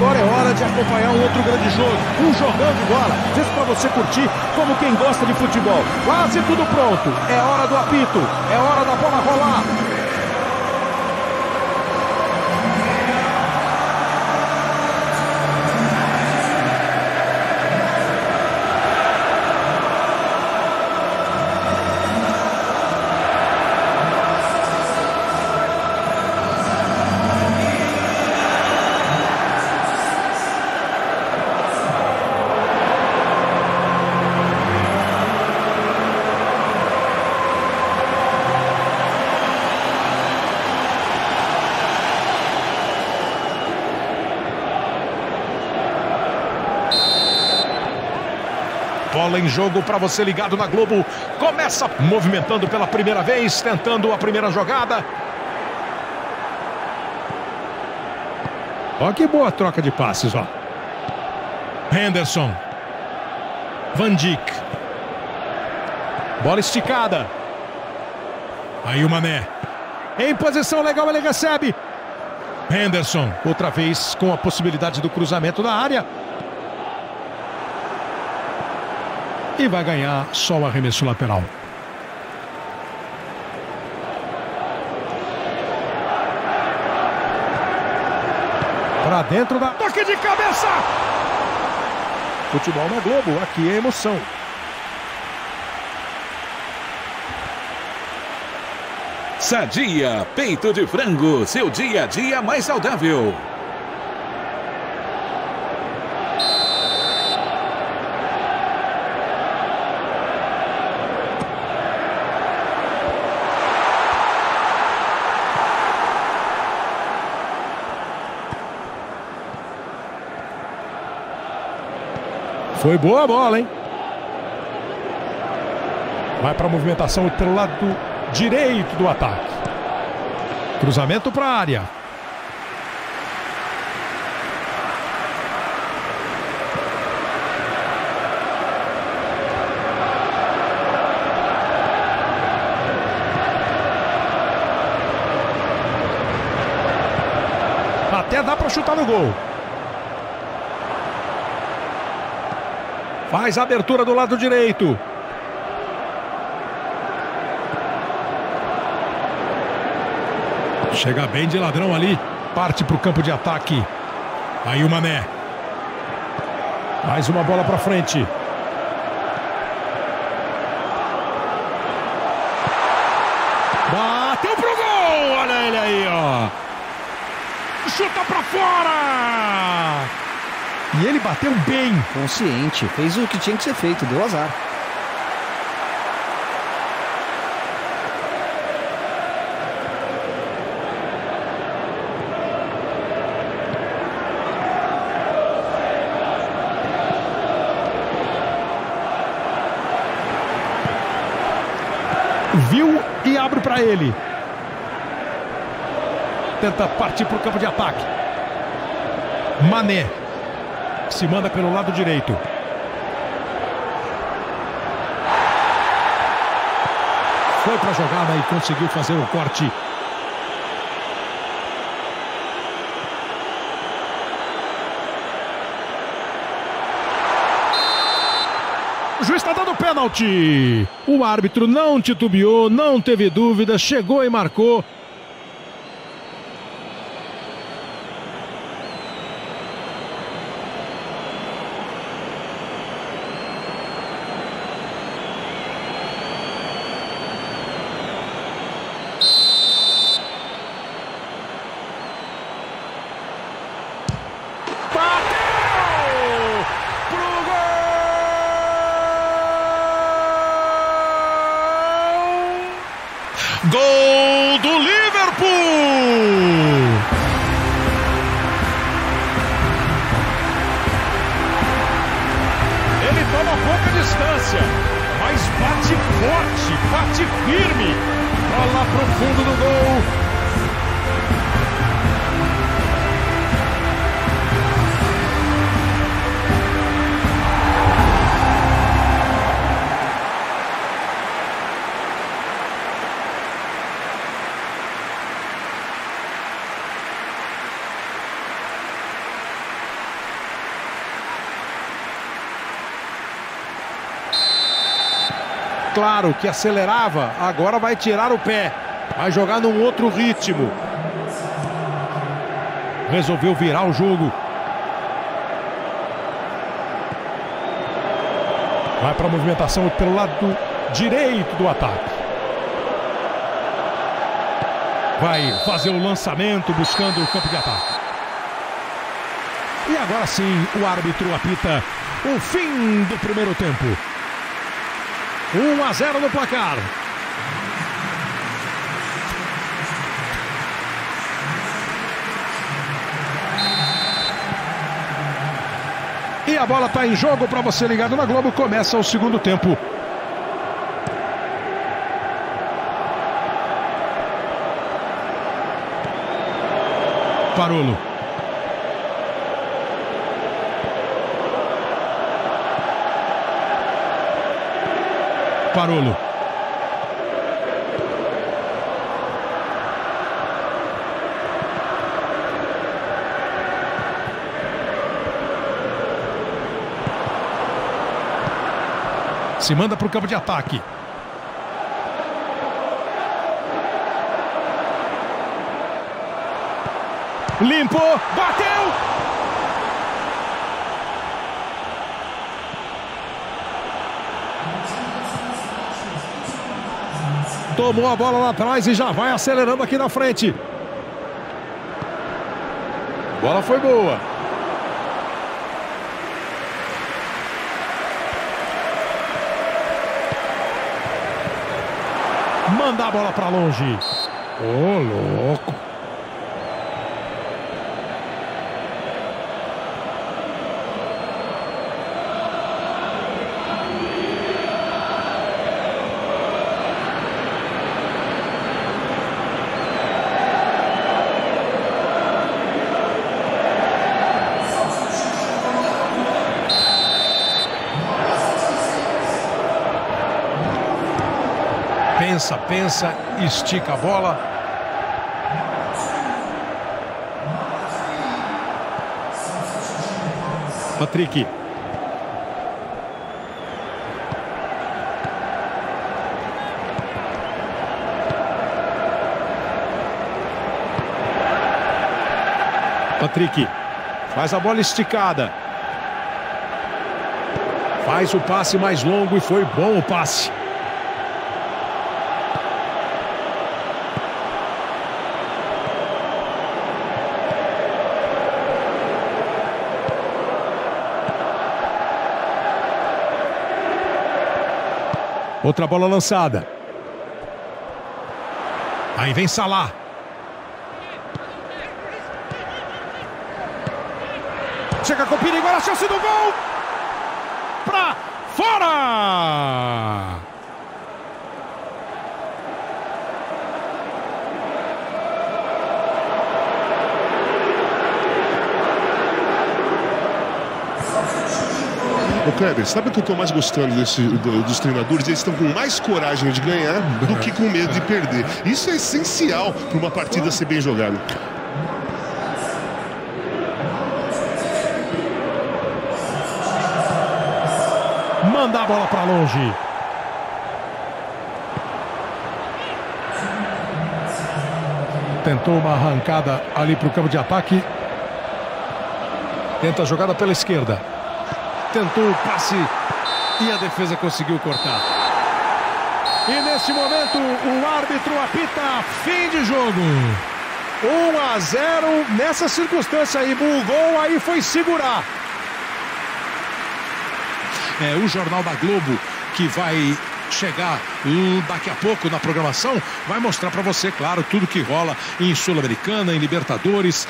agora é hora de acompanhar um outro grande jogo, um jogão de bola, diz para você curtir como quem gosta de futebol. Quase tudo pronto, é hora do apito, é hora da bola rolar. Bola em jogo para você ligado na Globo. Começa movimentando pela primeira vez, tentando a primeira jogada. Ó que boa troca de passes, ó. Henderson. Van Dijk. Bola esticada. Aí o Mané. Em posição legal, ele recebe. Henderson. Outra vez com a possibilidade do cruzamento na área. E vai ganhar só o arremesso lateral. Para dentro da... Toque de cabeça! Futebol na Globo, aqui é emoção. Sadia, peito de frango, seu dia a dia mais saudável. Foi boa a bola, hein? Vai para a movimentação pelo lado direito do ataque. Cruzamento para a área. Até dá para chutar no gol. Faz a abertura do lado direito. Chega bem de ladrão ali. Parte para o campo de ataque. Aí o Mané. Mais uma bola para frente. Bateu pro gol. Olha ele aí, ó. Chuta para fora. E ele bateu bem. Consciente, fez o que tinha que ser feito, deu azar. Viu e abre para ele. Tenta partir para o campo de ataque. Mané. Se manda pelo lado direito. Foi para a jogada e conseguiu fazer o corte. O juiz está dando pênalti. O árbitro não titubeou, não teve dúvida, chegou e marcou. Gol do Liverpool! Ele toma pouca distância, mas bate forte, bate firme. Bola pro fundo do gol. claro que acelerava, agora vai tirar o pé, vai jogar num outro ritmo. Resolveu virar o jogo. Vai para a movimentação pelo lado direito do ataque. Vai fazer o lançamento buscando o campo de ataque. E agora sim o árbitro apita o fim do primeiro tempo. 1-0 no placar. E a bola está em jogo para você ligado na Globo. Começa o segundo tempo. Parolo. Parolo. Se manda para o campo de ataque. Limpou, bateu! Tomou a bola lá atrás e já vai acelerando aqui na frente. Bola foi boa. Manda a bola para longe. Ô, louco! Pensa, estica a bola. Patrick. Patrick faz a bola esticada. Faz o passe mais longo e foi bom o passe. Outra bola lançada. Aí vem Salah. Chega com o perigo, agora a chance do gol. Pra fora! Kleber, sabe o que eu estou mais gostando dos treinadores? Eles estão com mais coragem de ganhar do que com medo de perder. Isso é essencial para uma partida ser bem jogada. Manda a bola para longe. Tentou uma arrancada ali para o campo de ataque. Tenta a jogada pela esquerda. Tentou o passe e a defesa conseguiu cortar. E nesse momento o árbitro apita fim de jogo. 1-0 nessa circunstância aí. Bugou, aí foi segurar. É o Jornal da Globo que vai chegar daqui a pouco na programação. Vai mostrar para você, claro, tudo que rola em Sul-Americana, em Libertadores.